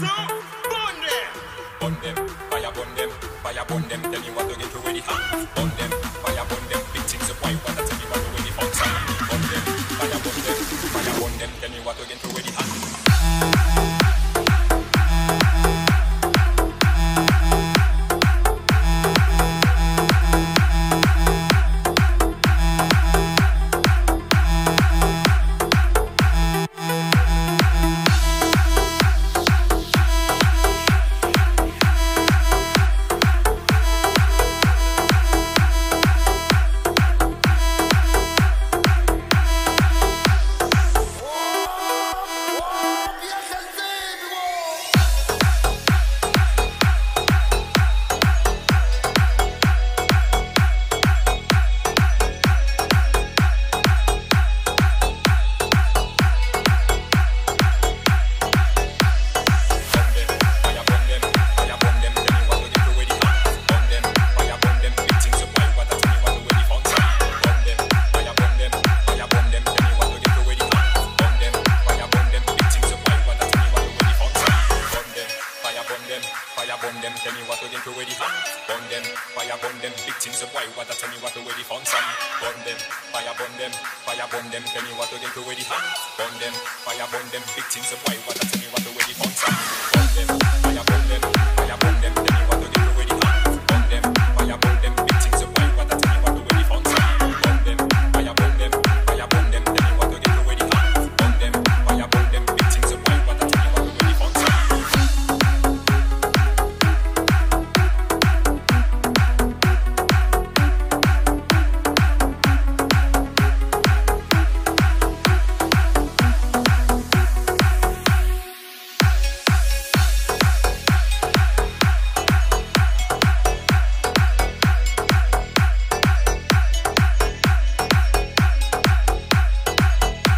to Bundem. Bundem, fire Bundem, fire Bundem. Tell me what to get you with it. Bundem, fire Bundem. Big things of white water. Tell me what to get you with it. Bundem, fire Bundem, fire Bundem. Tell me what to get you with it. Bundem,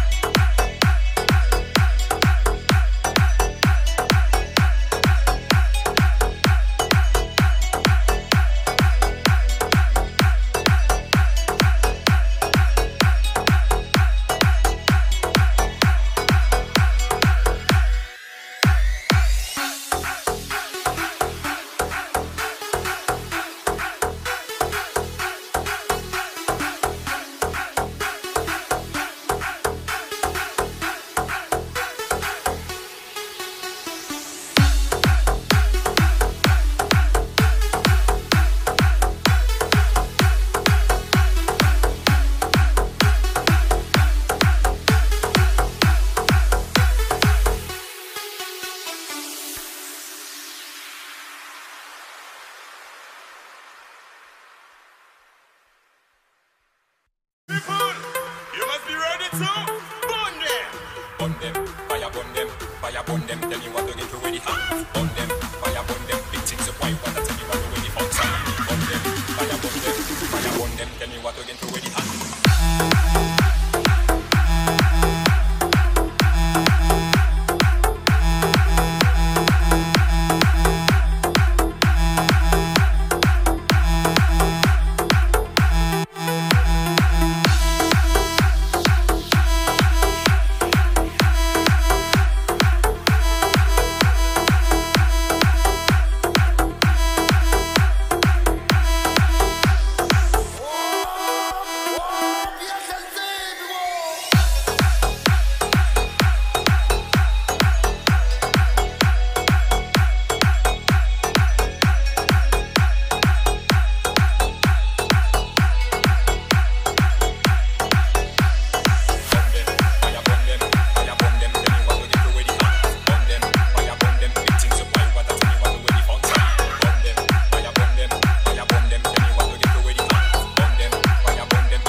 tell me what to get you ready. Bundem,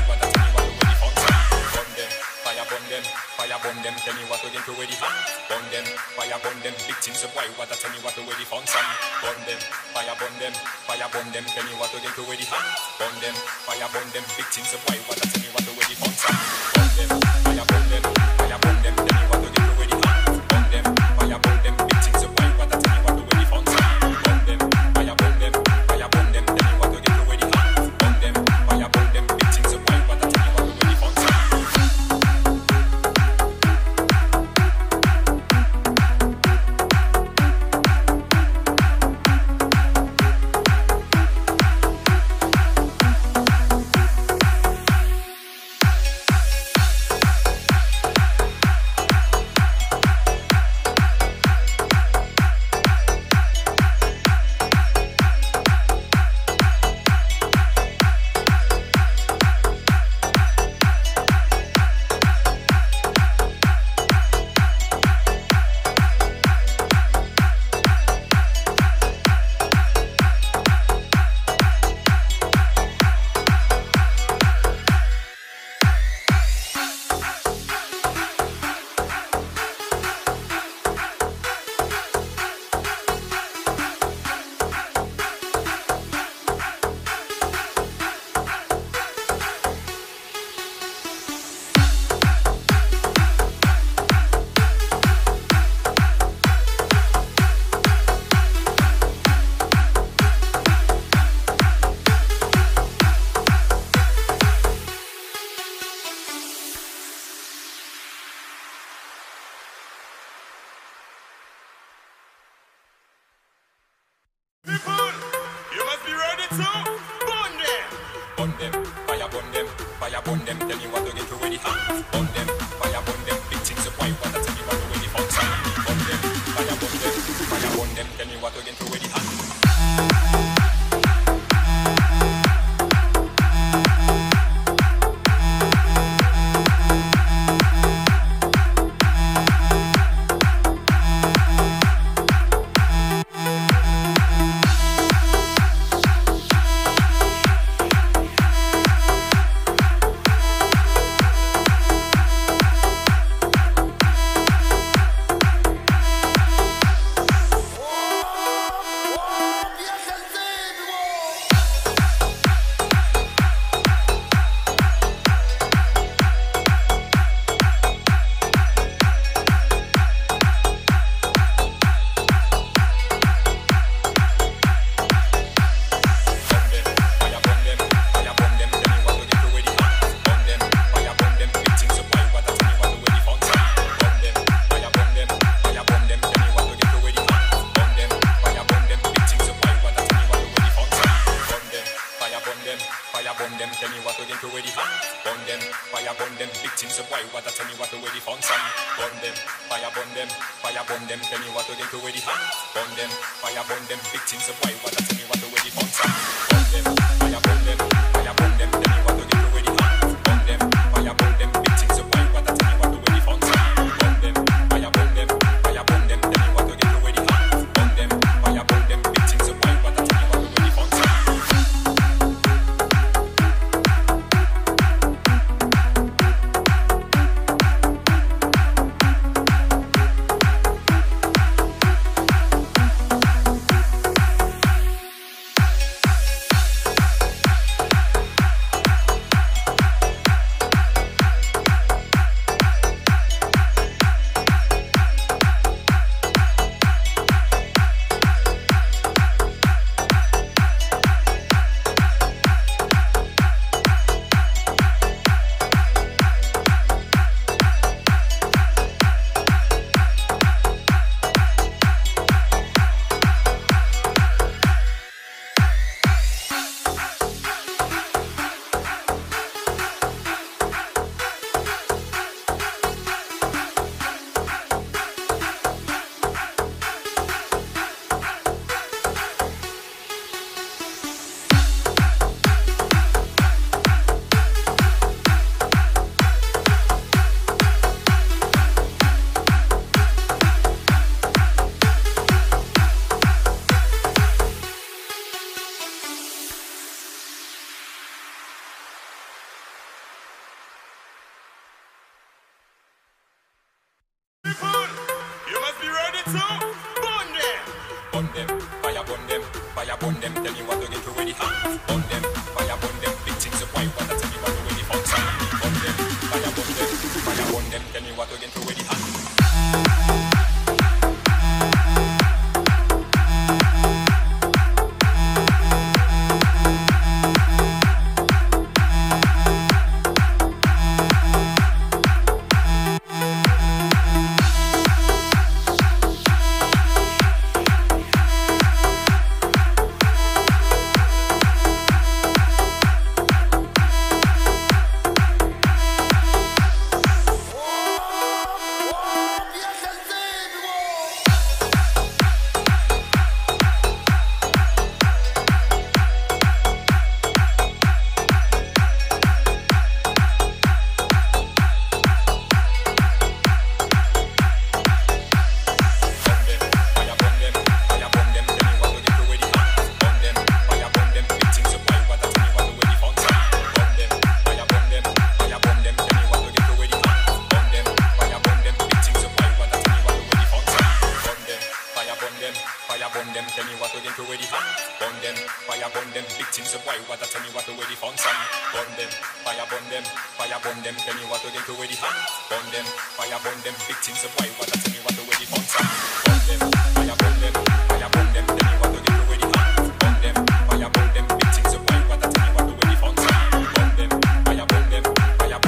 fire Bundem, big things of white water. Tell me what to get you ready. Bundem, fire Bundem, fire Bundem. Tell me what to get you ready. Bundem, fire Bundem, big things of white water. Tell me what to get you ready. Bundem, fire Bundem, fire Bundem. Tell me what to get you ready. Bundem, fire Bundem, big things of white water. Tell me what to get you ready. Bundem, fire Bundem, fire Bundem. Tell me what to get you ready. Bundem, fire Bundem, big things of white water. Tell me what to get you ready. Bundem, fire Bundem, fire Bundem. Tell me what to get you ready. Bundem, fire Bundem, big things of white water. Tell me what to get you ready. Bundem, fire Bundem, fire Bundem. Tell me what to get you ready. Bundem, tell me what to get you ready. Bundem, fire Bundem, big things of white water. Tell me what to get you ready. Bundem, fire Bundem, fire Bundem. Tell me what to get you ready. Bundem, fire Bundem, big things of white water. Tell me what to get you ready. Bundem, fire Bundem, fire Bundem. Tell me what to get you ready. Bundem, fire Bundem, big things of white water. Tell me what to get you ready. Bundem, fire Bundem, fire Bundem. Tell me what to get you ready. Bundem, fire Bundem, big things of white water. Tell me what to get you ready. Bundem, fire Bundem, fire Bundem, tell me what to get away with it. Bundem, fire Bundem, big things of white water, tell me what to get away with it. Bundem, fire Bundem, fire Bundem, tell me what to get away with it. Bundem, tell me what to get away from. Bundem, fire Bundem, big things of white water, tell me what to get away from. Bundem, fire Bundem, fire Bundem, tell me what to get away from. Bundem, fire Bundem, big things of white water, tell me what to get away from. Bundem, fire Bundem, fire Bundem, tell me what to get away from. Bundem, fire Bundem, big things of white water, tell me what to get away from. Bundem, fire Bundem, fire Bundem, tell me what to get away from. Bundem, fire Bundem, big things of white water, tell me what to get away from. Bundem, fire Bundem, fire Bundem, tell me what to get away with it. Bundem, fire Bundem, big things of white water, tell me what to get away with it. Bundem, fire Bundem, fire Bundem, tell me what to get away with it. Bundem, tell me what to get away with it. Bundem, fire Bundem, big things of white water, tell me what to get away from. Bundem, fire Bundem, fire Bundem, tell me what to get away with it. Bundem, fire Bundem, big things of white water, tell me what to get away from. Bundem, fire Bundem, fire Bundem, tell me what to get away with it. Bundem, fire Bundem, big things of white water, tell me what to get away from. Bundem, fire Bundem, fire Bundem, tell me what to get away with it. Bundem, fire Bundem, big things of white water, tell me what to get away from.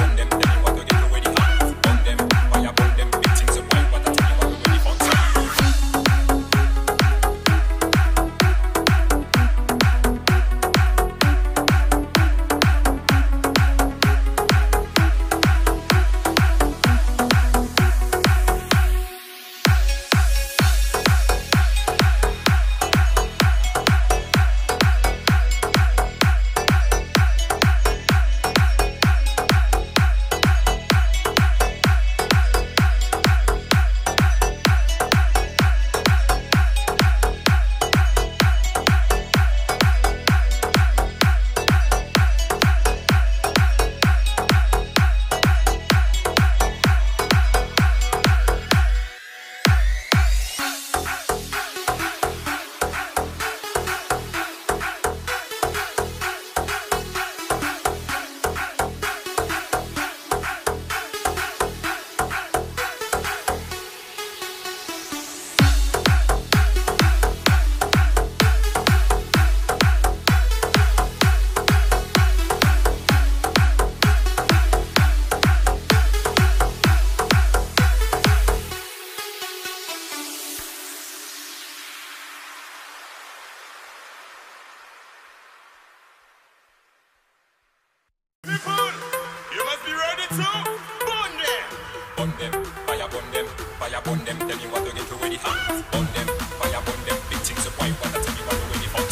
Bundem, tell me what to get away from. Bundem, fire Bundem, big things of white water, tell me what to get away from.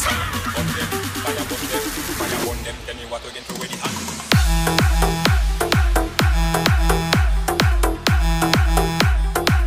Bundem, fire Bundem, fire Bundem, tell me what to get away from. Bundem, tell me what to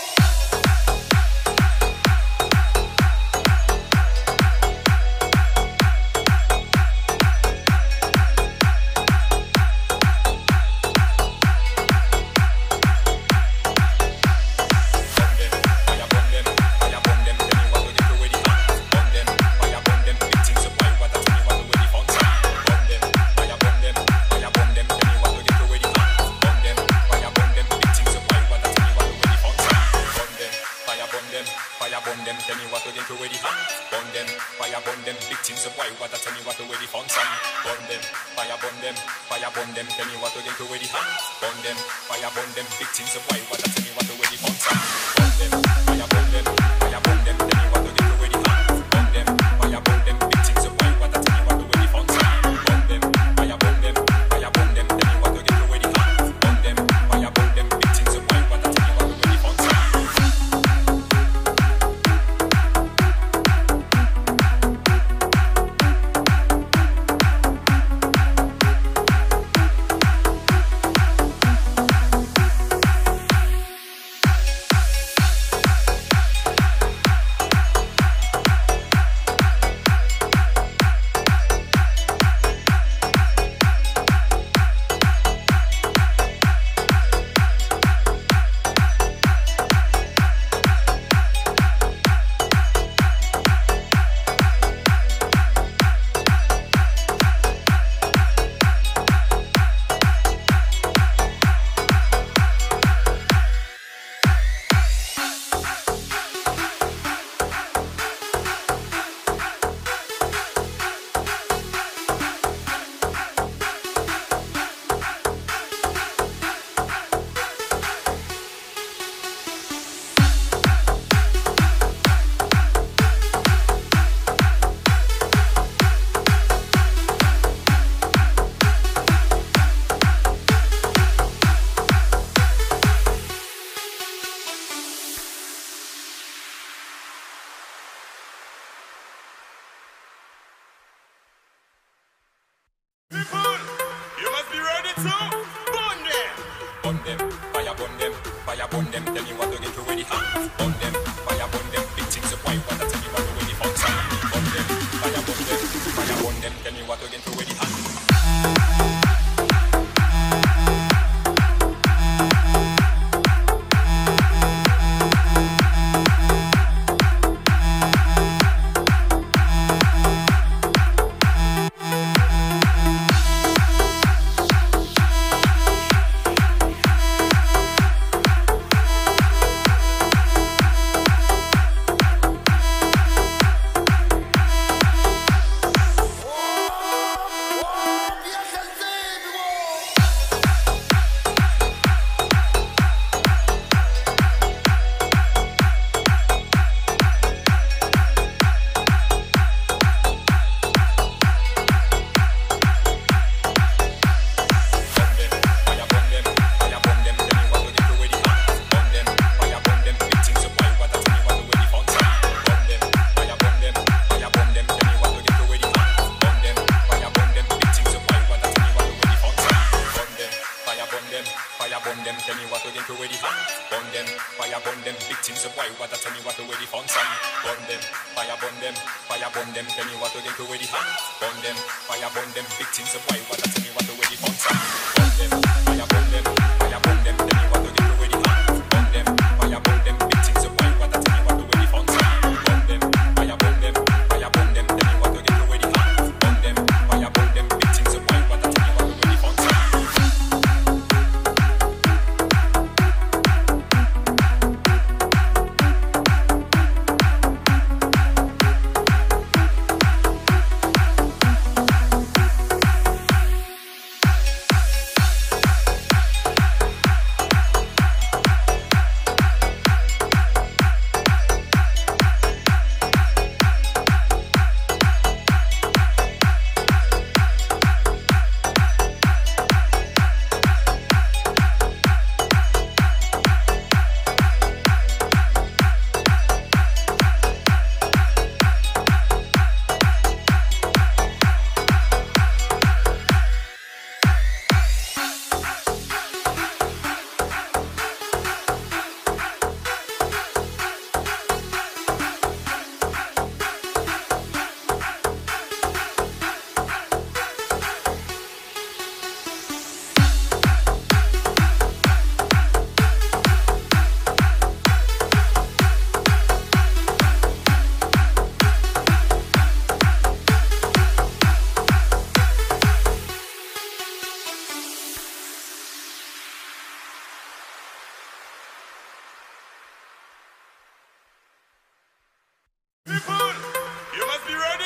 get away the hand. Bundem, fire Bundem, big things of white water, tell me what to wear the found sun. Bundem, fire Bundem, fire Bundem, tell me what to get away the hand. Bundem, fire Bundem, big things of white water, tell me what to wear the found sun. Bundem, fire Bundem, fire Bundem, tell me what to get away the hand. Bundem, fire Bundem, big things of white water, tell me what to wear the found sun. Bundem, fire Bundem, fire Bundem, tell me what to get away the hand. Bundem, fire Bundem, big things of white water, tell me what to wear the found sun. Fire Bundem, tell me what to get away the hand. Bundem, fire Bundem, big things of white water, tell me what to wear the found sun. Bundem, fire Bundem, fire Bundem, tell me what to get away the hand. Tell me what to get away the hand. Bundem, fire Bundem, big things of white water, tell me what to wear the found sun. Bundem, fire Bundem, fire Bundem, tell me what to get away the hand. Bundem, fire Bundem, big things of white water, tell me what to wear the found sun. Bundem, fire Bundem, fire Bundem, tell me what to get away the hand. Bundem, fire Bundem, big things of white water, tell me what to wear the found sun. Bundem, fire Bundem, fire Bundem, tell me what to get away the hand. Bundem, fire Bundem, big things of white water, tell me what to wear the found sun.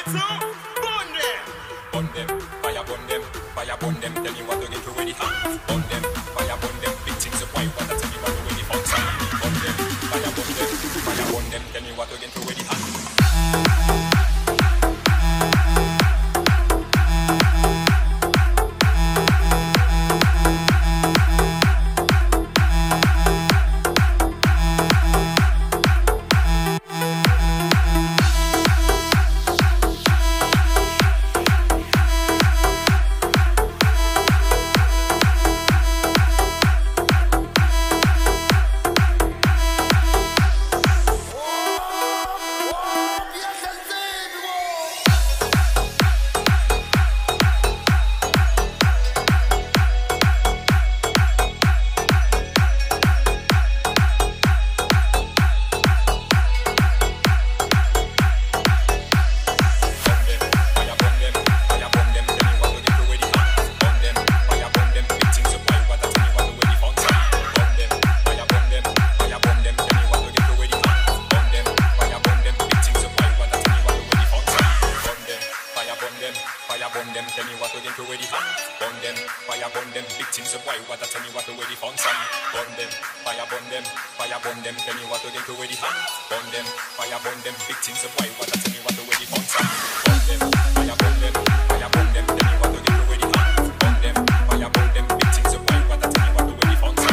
Bundem, fire Bundem, fire Bundem, tell me what to get away the house. Bundem, fire Bundem, big chicks of white water, tell me what to get away the house. Bundem, fire Bundem, tell me what to get away the house. Bundem, tell me what to get away the hand. Bundem, fire Bundem, victims of white water, tell me what away the found some. Bundem, fire Bundem, fire Bundem, tell me what to get away the hand. Bundem, fire Bundem, victims of white water, tell me what away the found some.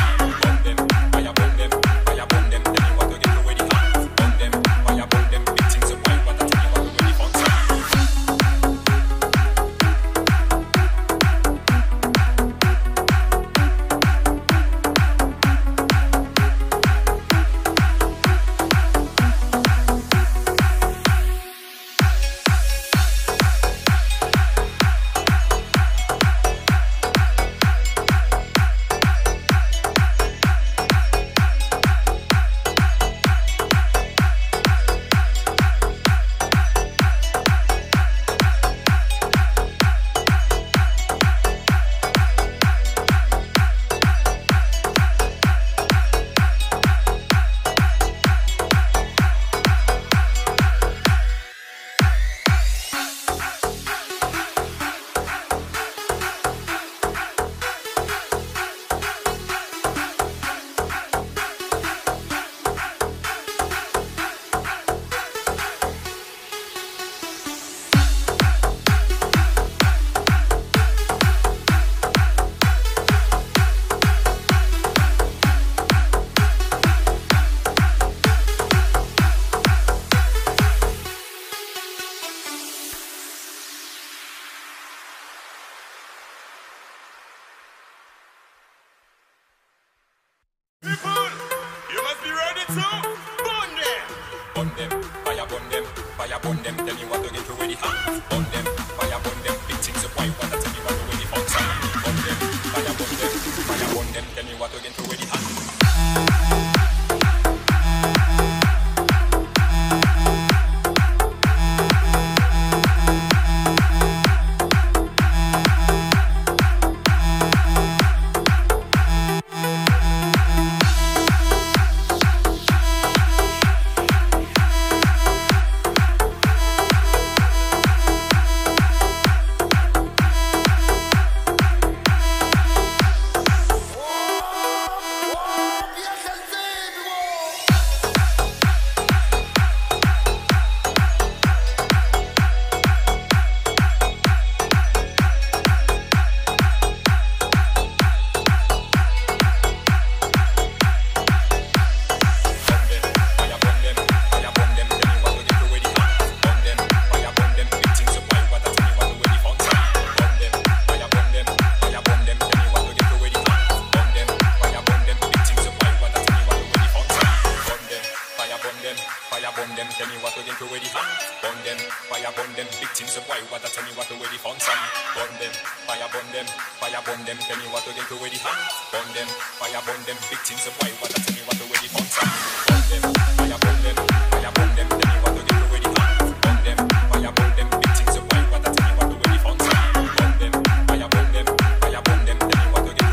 Bundem, fire Bundem, fire Bundem, tell me what to get away the hand. Bundem, fire Bundem, victims of white water, tell me what away the found some. Bundem, fire Bundem, fire Bundem, tell me what to get away the hand. Bundem, fire Bundem, victims of white water, tell me what away the found some. Bundem, fire Bundem, fire Bundem, tell me what to get away the hand. Bundem, fire Bundem, victims of white water, tell me what away the found some. Bundem, fire Bundem, fire Bundem, tell me what to get away the hand. Bundem, tell me what to get away the hand. Bundem, fire Bundem, victims of white water, tell me what away the found some. Bundem, fire Bundem, fire Bundem, tell me what to get away the hand. Bundem, fire Bundem, victims of white water, tell me what away the found some. Bundem, fire Bundem, fire Bundem, tell me what to get away the hand. Bundem, fire Bundem, victims of white water, tell me what away the found some. Bundem, fire Bundem, fire Bundem, tell me what to get away the hand. Bundem, fire Bundem, victims of white water, tell me what away the found some.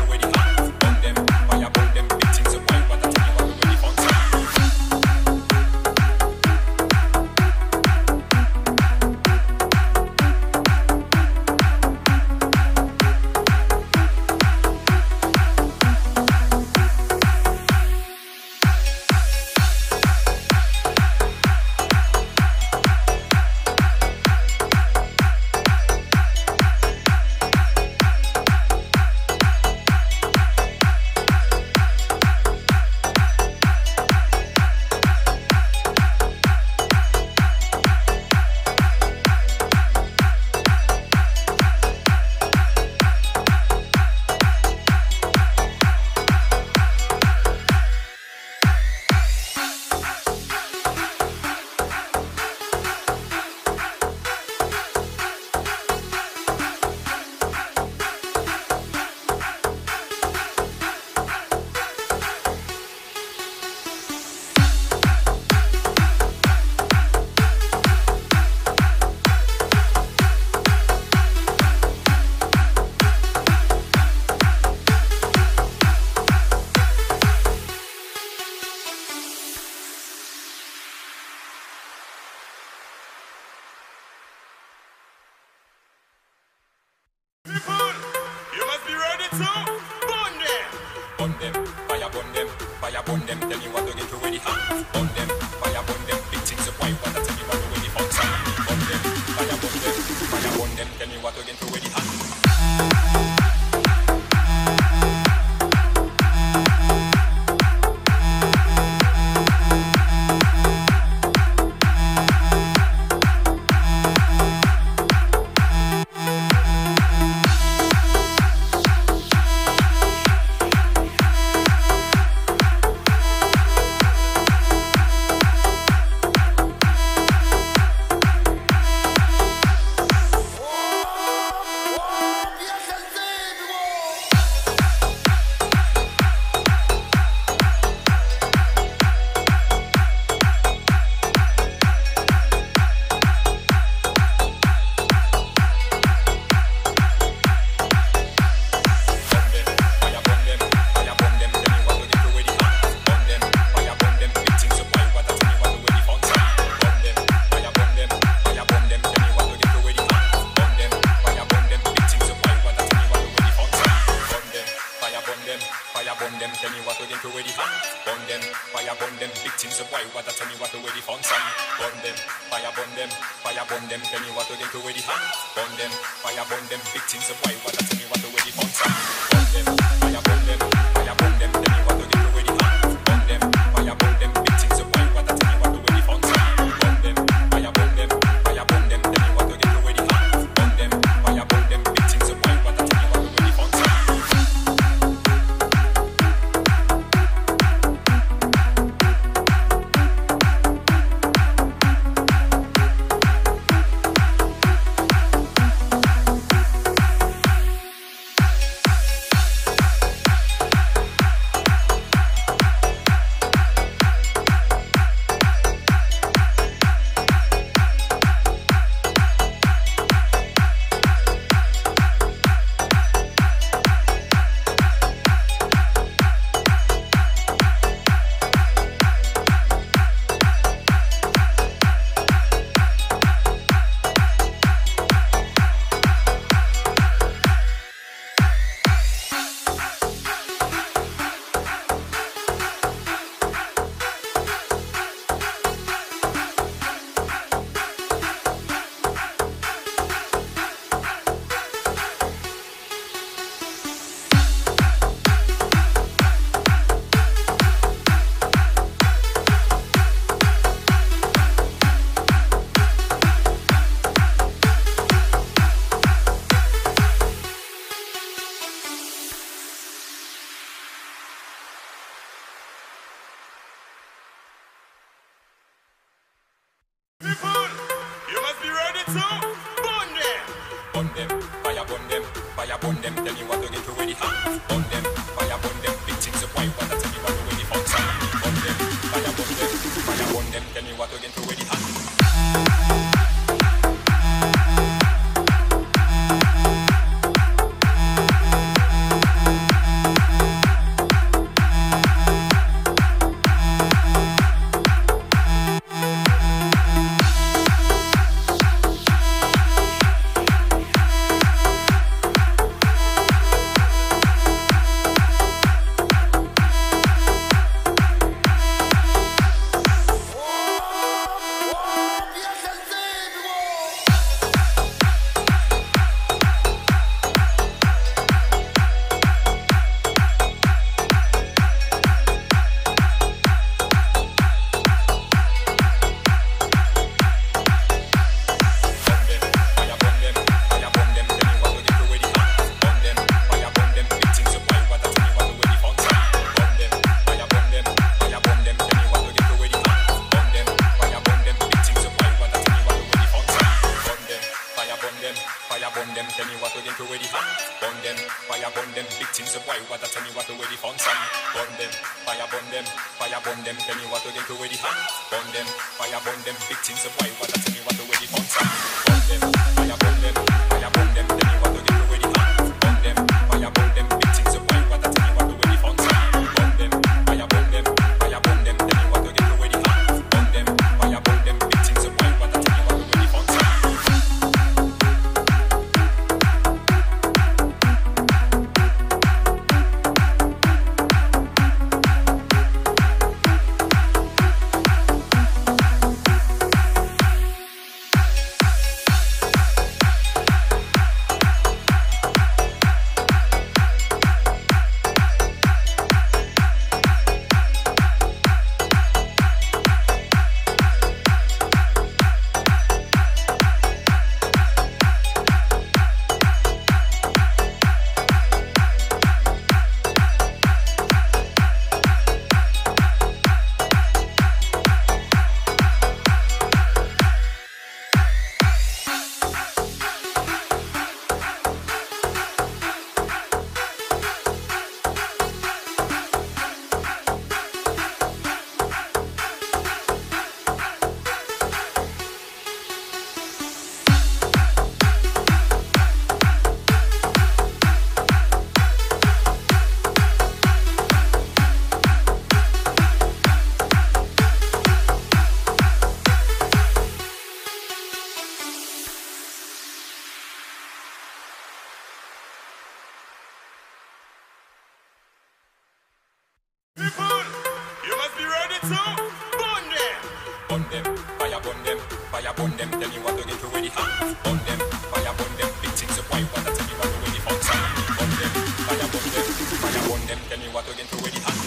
Bundem, fire Bundem, fire Bundem, tell me what to get you ready. Bundem, fire Bundem, big chicks of white water, tell me what to get you ready. Bundem, fire Bundem, fire Bundem, tell me what to get you ready. Bundem, tell me what to get ready. Bundem, fire Bundem, big things of white water, tell me what to ready. Bundem, fire Bundem, fire Bundem, tell me what to get ready. Bundem, fire Bundem, big things of white water, tell me what to ready. Bundem, fire Bundem, fire Bundem, tell me what to get ready. Bundem, fire Bundem, big things of white water, tell me what to ready. Bundem, fire Bundem, fire Bundem, tell me what to get ready. Bundem, fire Bundem, big things of white water, tell me what to ready. Bundem, fire Bundem, fire Bundem, tell me what to get you ready. Bundem, fire Bundem, big chicks of white water, tell me what to ready. Bundem, fire Bundem, fire Bundem, tell me what to get you ready. Tell me what to get ready. Bundem, fire Bundem, big things of white water, tell me what to ready. Bundem, fire Bundem, fire Bundem, tell me what to get ready. Bundem, fire Bundem, big things of white water, tell me what to ready. Bundem, fire Bundem, fire Bundem, tell me what to get ready. Bundem, fire Bundem, big things of white water, tell me what to ready. Bundem, fire Bundem, fire Bundem, tell me what to get ready. Bundem, fire Bundem, big things of white water, tell me what to ready. Bundem, fire Bundem, fire Bundem, tell me what to get you ready. Bundem, fire Bundem, big things of white water, tell me what to get you ready. Bundem, fire Bundem, tell me what to get you ready. Bundem, tell me what to get ready. Bundem,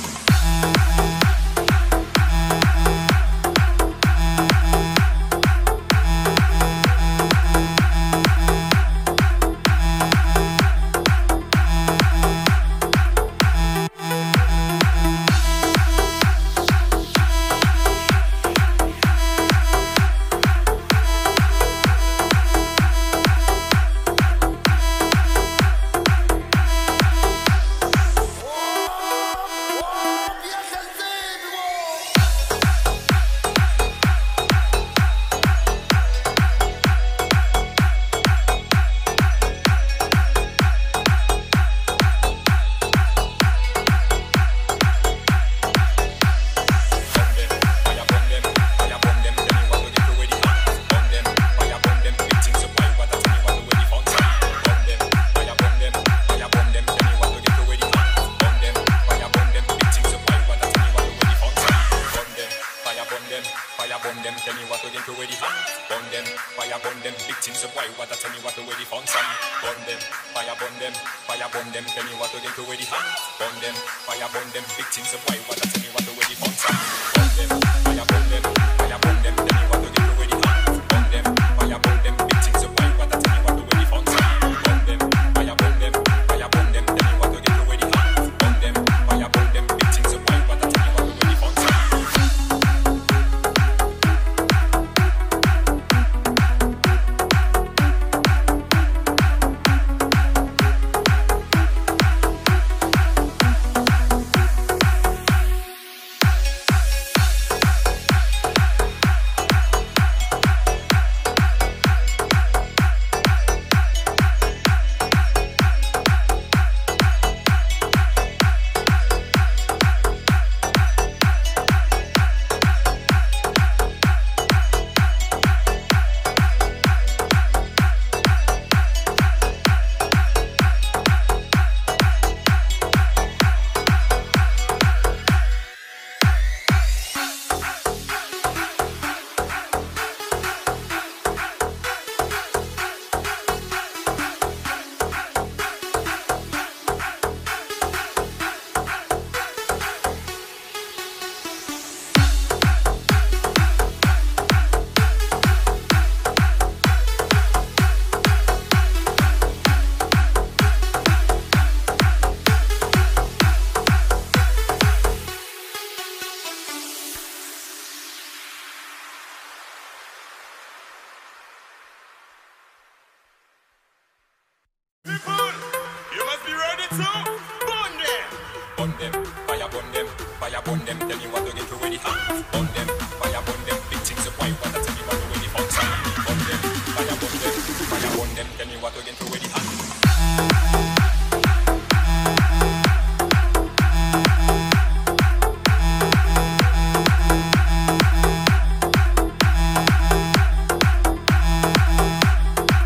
fire Bundem, big things of white water, tell me what to ready for. Bundem, fire Bundem, fire Bundem, tell me what to get ready. Bundem, fire Bundem, big things of white water, tell me what to ready for. Bundem, fire Bundem, fire Bundem, tell me what to get ready. Bundem, fire Bundem, big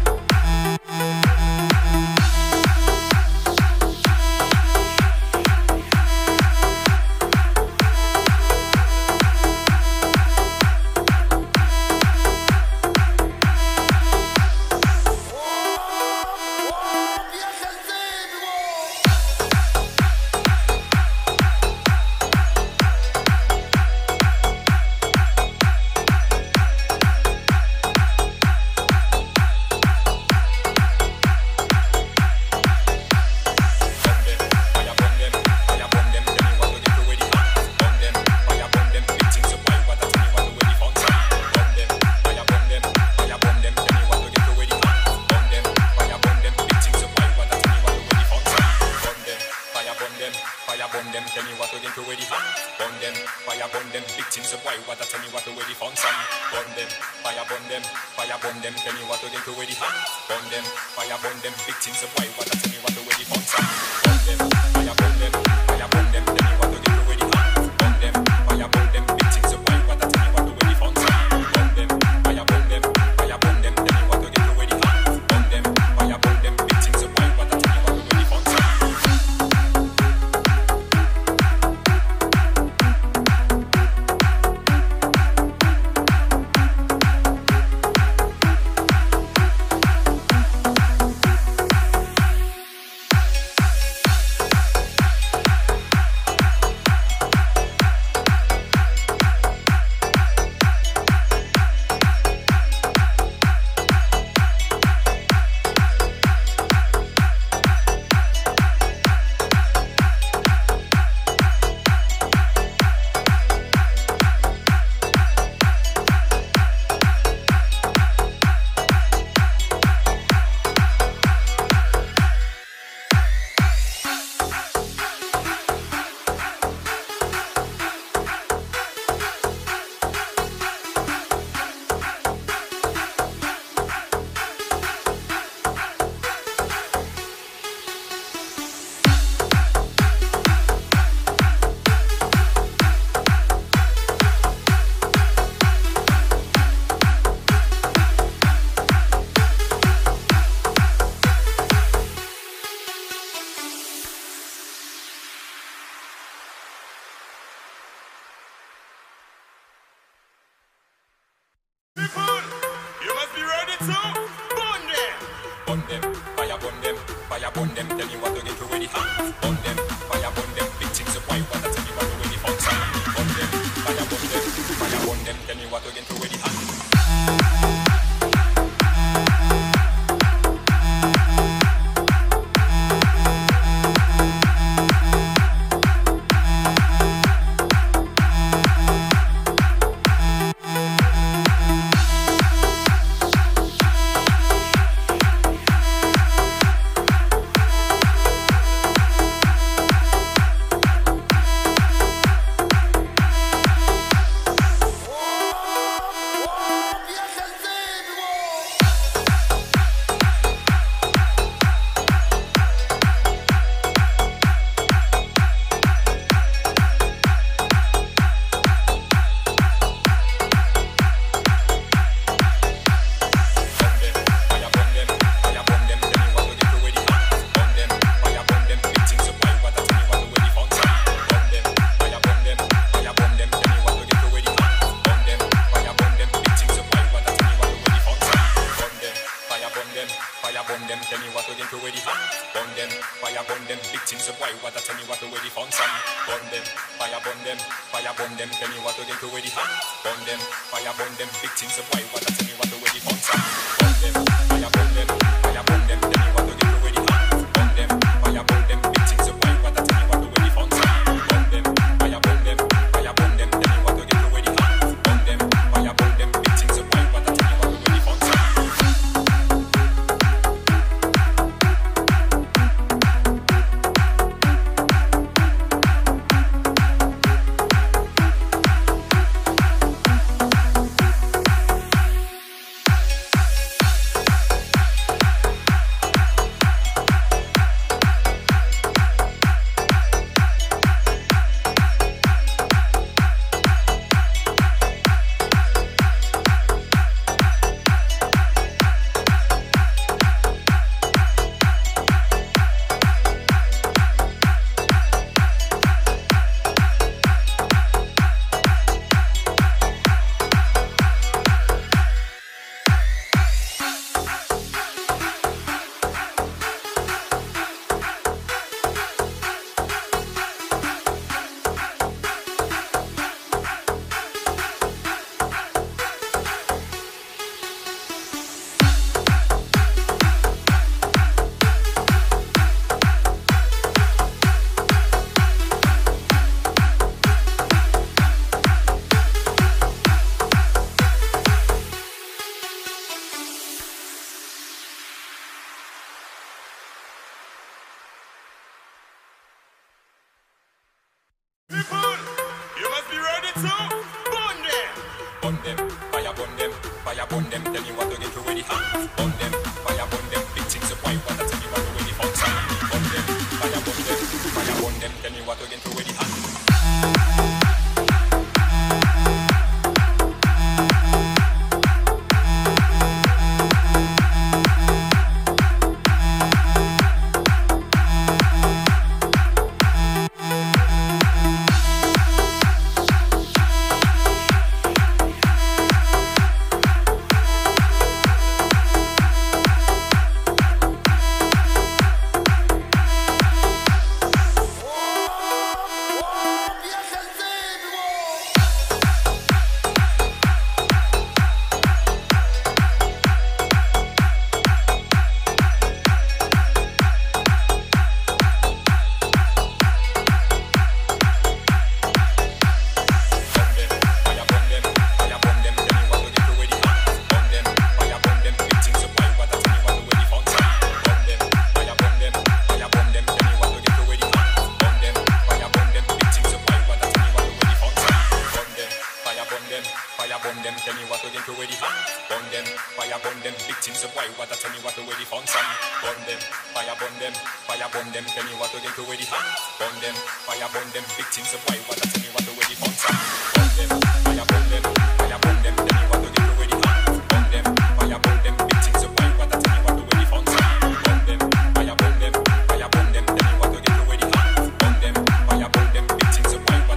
things of white water, tell me what to ready for. Bundem, fire Bundem, fire Bundem, tell me what to get ready. Bundem, fire Bundem, big things of white water, tell me what to ready for. Bundem, fire Bundem, fire Bundem, tell me what to get you ready. Bundem, fire Bundem, big things of white water, tell me what to ready for. Bundem, fire Bundem, fire Bundem, tell me what to get you ready. Tell me what to get you ready. Bundem, fire Bundem, big things of white water, tell me what to ready for. Bundem, fire Bundem, fire Bundem, tell me what to get you ready. Bundem, fire Bundem, big things of white water, tell me what to ready for. Bundem, fire Bundem, fire Bundem, tell me what to get you ready. Bundem, fire Bundem, big things of white water, tell me what to ready for. Bundem, fire Bundem, fire Bundem, tell me what to get you ready. Bundem, fire Bundem, big things of white water, tell me what to ready for. Bundem, tell you what to get away the hot. Bundem, fire Bundem, big chicks of white water, tell you what to get the hot. Bundem, fire Bundem, tell you what to get away the hot. Bundem, tell me what to get away the hand. Bundem, fire Bundem, victims of white water, tell me what to wear the fountain. Bundem, fire Bundem, tell me what to get away the hand. Bundem, fire Bundem, victims of white water, tell me what to wear the fountain. Bundem, fire Bundem, tell me what to get away the hand. Bundem, fire Bundem, victims of white water, tell me what to wear the fountain. Bundem, fire Bundem, tell me what to get away the hand. Bundem, fire Bundem, victims of white water, tell me what to wear the fountain. Bundem, fire Bundem, tell me what to get away the hand. Bundem, fire Bundem, big chicks of white water, tell me what to wear the fountain. Bundem, fire Bundem, tell me what to get away the hand.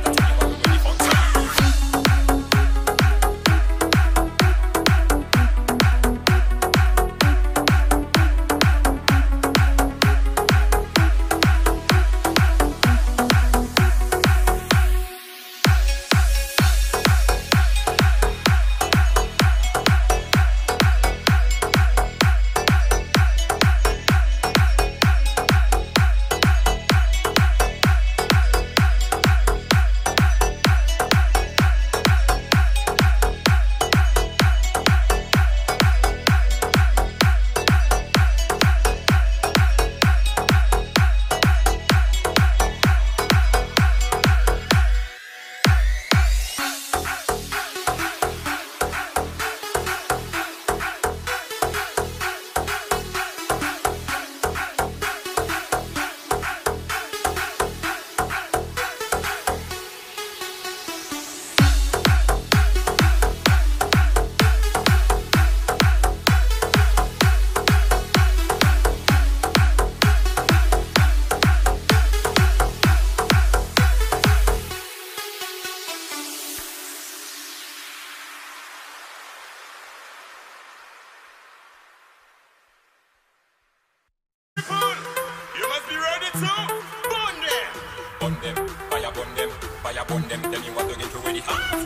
Bundem, fire Bundem, fire Bundem. Tell me what to get you with it.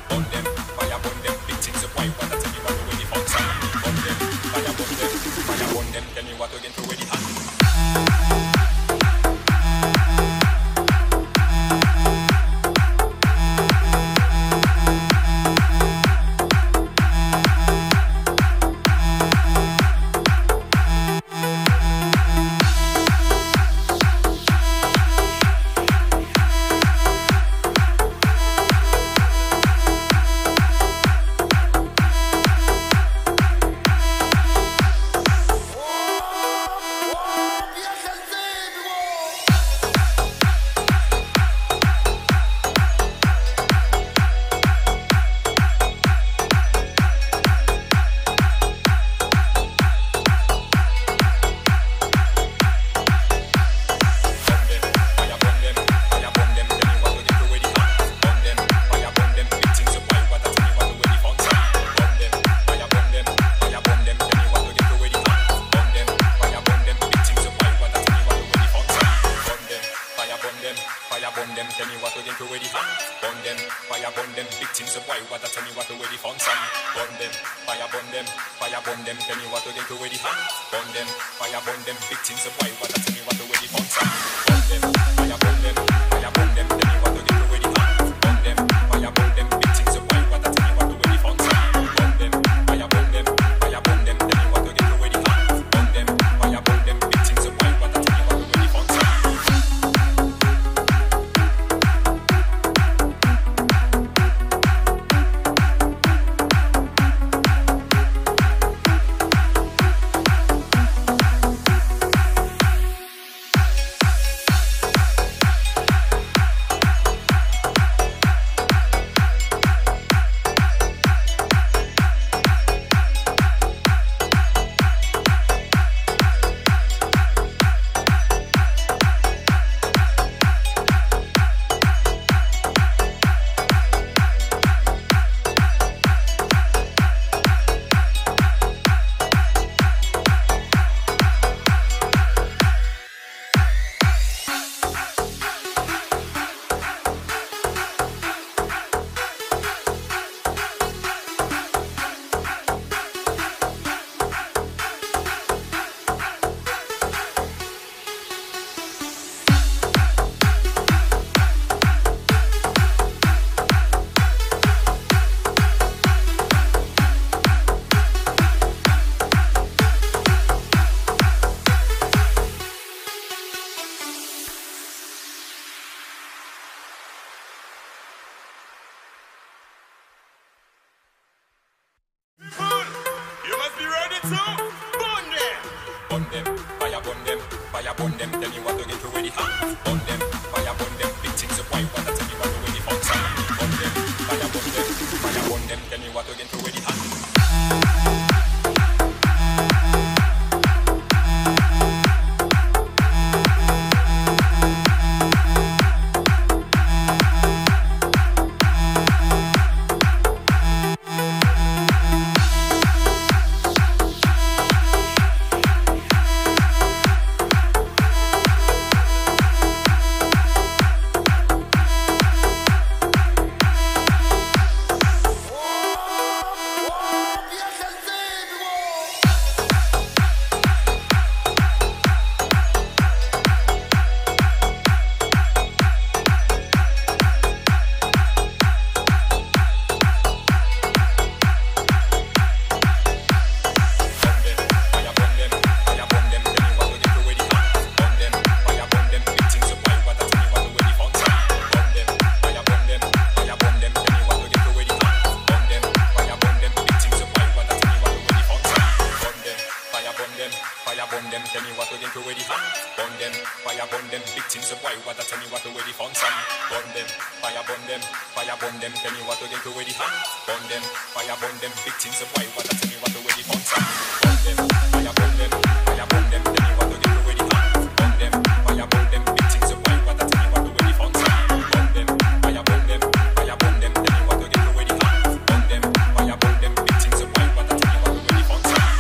Bundem, fire Bundem. Big things you want, but tell me what to get you with it. Bundem, fire Bundem, fire Bundem. Tell me what to get you with it. Bundem, tell me what to get away the hand. Bundem, fire Bundem, victims of white water, tell me what to get away the hand. Bundem, fire Bundem, fire Bundem, tell me what to get away the hand. Bundem, fire Bundem, victims of white water, tell me what to get away the hand. Bundem, fire Bundem, fire Bundem, tell me what to get away the hand. Bundem, fire Bundem, victims of white water, tell me what to get away the hand. Bundem, fire Bundem, fire Bundem, tell me what to get away the hand. Bundem, fire Bundem, victims of white water, tell me what to get away the hand. Bundem, fire Bundem, fire Bundem. Tell me what to get away the hand. Bundem, fire Bundem. Big things of white water. Tell me what to get away the hand. Bundem, fire Bundem, fire Bundem. Tell me what to get away the hand. Bundem, tell me what to get away the hand. Bundem, fire Bundem, victims of white water, tell me what away the funds. Bundem, fire Bundem, fire Bundem, tell me what to get away the hand. Bundem, fire Bundem, victims of white water, tell me what away the funds. Bundem, fire Bundem, fire Bundem, tell me what to get away the hand. Bundem, fire Bundem, victims of white water, tell me what away the funds. Bundem, fire Bundem, fire Bundem, tell me what to get away the hand. Bundem, fire Bundem, victims of white water, tell me what away the funds.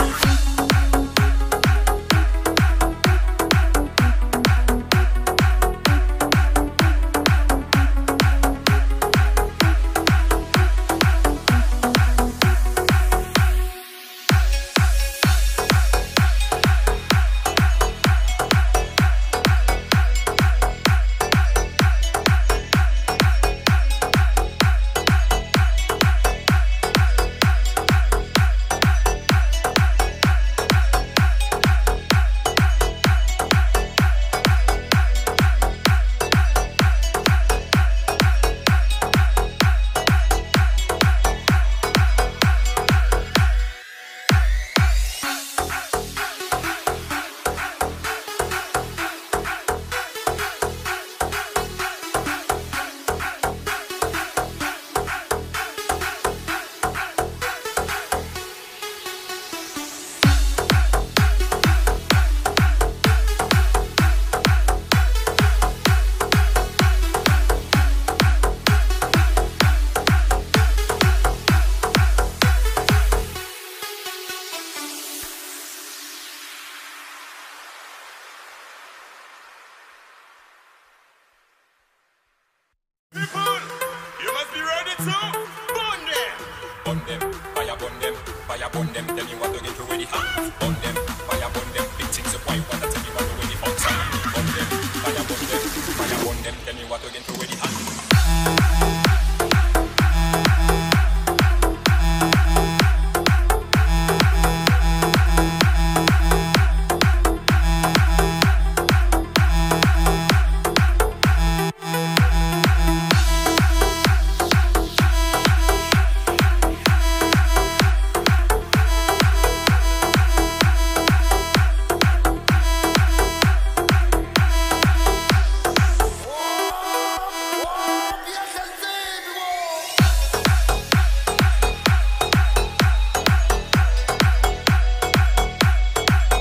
Bundem. Bundem, fire Bundem, fire Bundem. Tell me what to get you ready. Bundem, fire Bundem. Big things up, why you wanna tell me what to get you ready? Bundem, fire Bundem, fire Bundem. Tell me what to get you ready. Bundem, tell me what to get you ready. Bundem, fire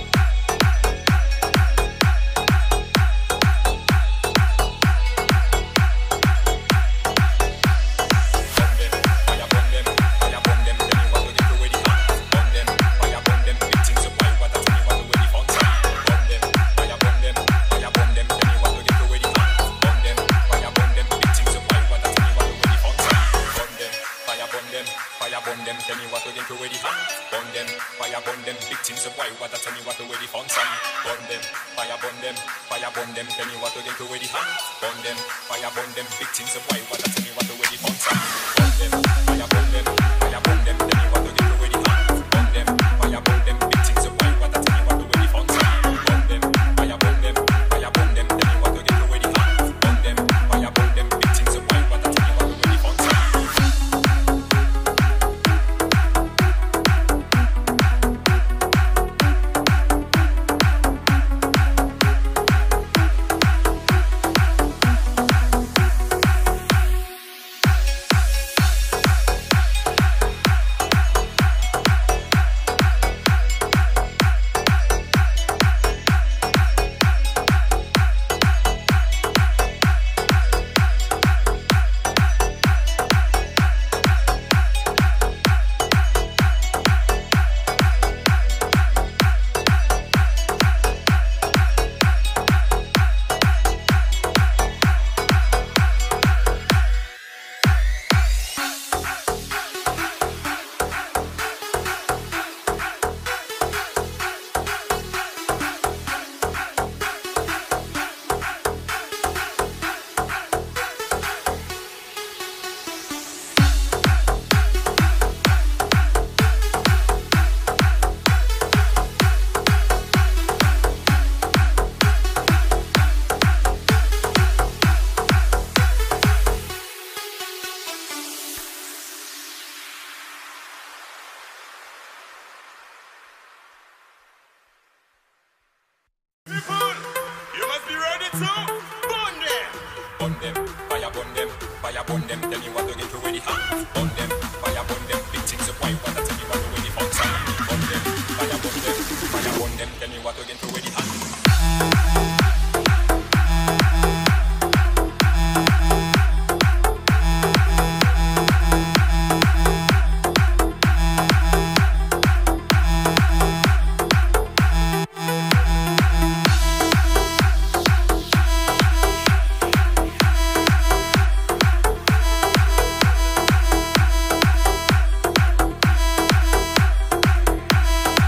Bundem, big things of white water, tell me what to ready for some. Bundem, fire Bundem, fire Bundem, tell me what to get you ready. Bundem, fire Bundem, big things of white water, tell me what to ready for some. Bundem, fire Bundem, fire Bundem, tell me what to get you ready. Bundem, fire Bundem, big things of white water, tell me what to ready for some. Bundem, fire Bundem, fire Bundem, tell me what to get you ready. Bundem, fire Bundem, big things of white water, tell me what to ready for some. Bundem, fire Bundem, fire Bundem, tell me what to get you ready.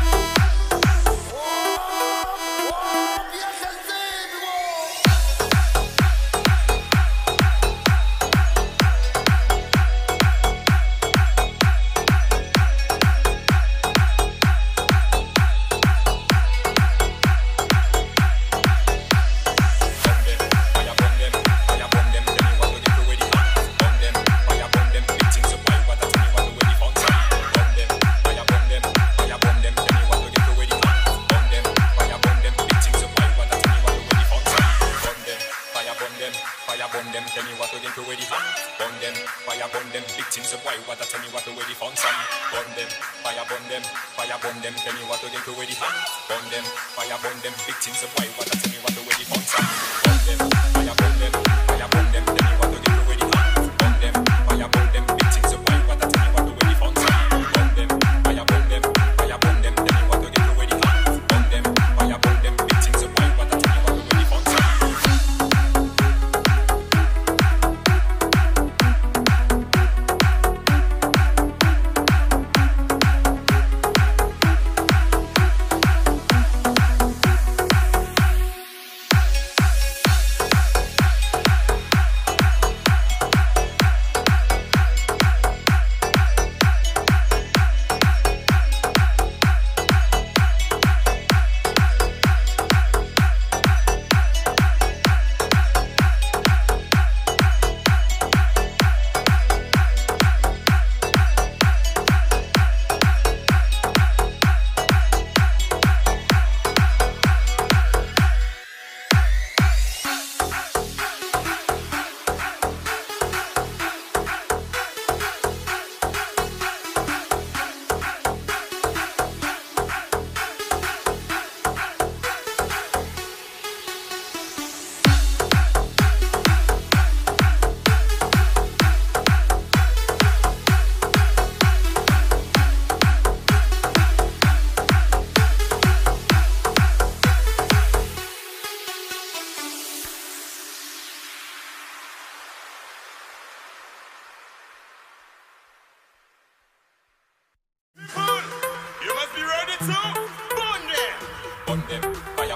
Bundem, fire Bundem, big things of white water, tell me what to ready for. Bundem, fire Bundem, fire Bundem, tell me what to get you ready. Bundem, tell me what to get you ready. Bundem, fire Bundem, big things of white water, tell me what to ready for some. Bundem, fire Bundem, fire Bundem, tell me what to get you ready. Bundem, fire Bundem, big things of white water, tell me what to ready for some. Bundem, fire Bundem, fire Bundem, tell me what to get you ready. Bundem, fire Bundem, big things of white water, tell me what to ready for some. Bundem, fire Bundem, fire Bundem, tell me what to get you ready. Bundem, fire Bundem, big things of white water, tell me what to ready for some.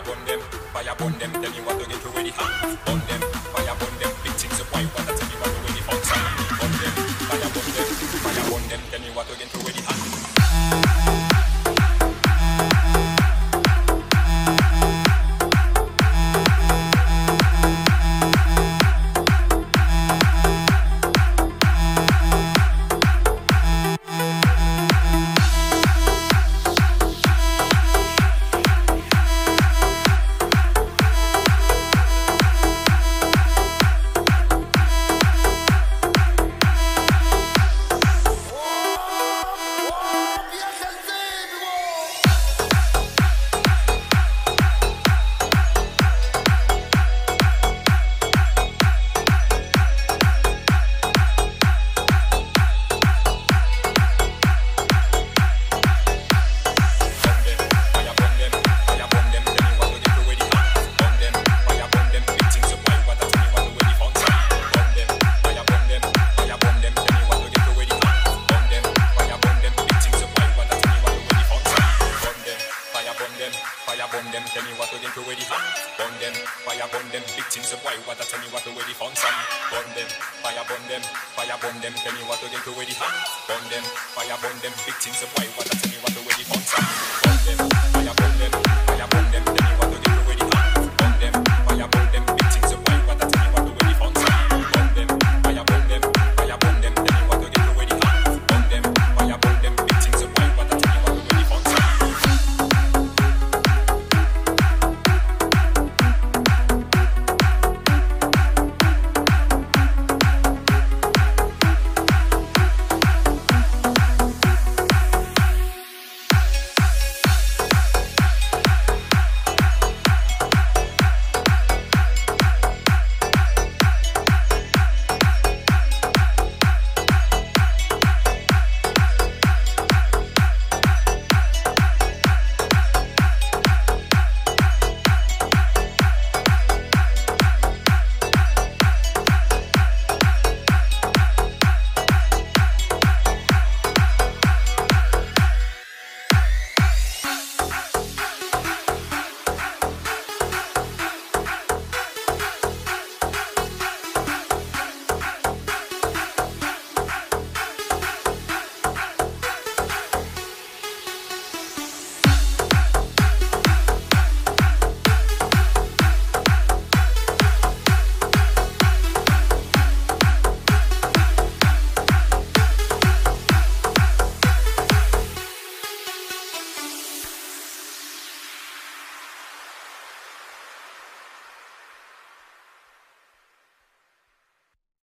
Bundem, fire Bundem, tell me what to get away with it. Bundem, fire Bundem, big things of white water, tell me what to get away with it. Bundem, fire Bundem, tell me what to get away with it. Bundem, tell me what to get away with it. Bundem, fire Bundem, big things of white water, tell me what to get away with it. Bundem, fire Bundem, tell me what to get away with it. Bundem, fire Bundem, big things of white water, tell me what to